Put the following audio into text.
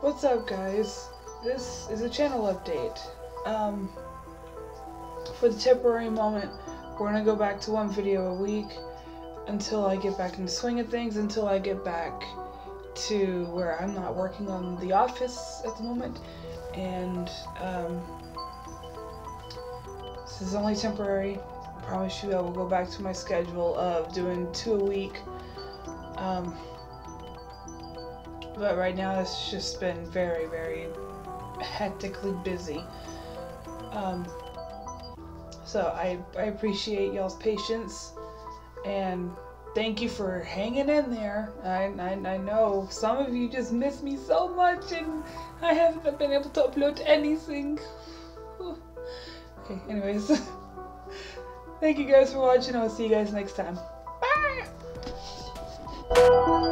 What's up, guys? This is a channel update. For the temporary moment, we're gonna go back to one video a week until I get back in the swing of things, until I get back to where I'm not working on The Office at the moment, and this is only temporary. I promise you I will go back to my schedule of doing 2 a week. But right now it's just been very, very hectically busy. So I appreciate y'all's patience, and thank you for hanging in there. I know some of you just miss me so much, and I haven't been able to upload anything. Okay, anyways. Thank you guys for watching. I'll see you guys next time. Bye!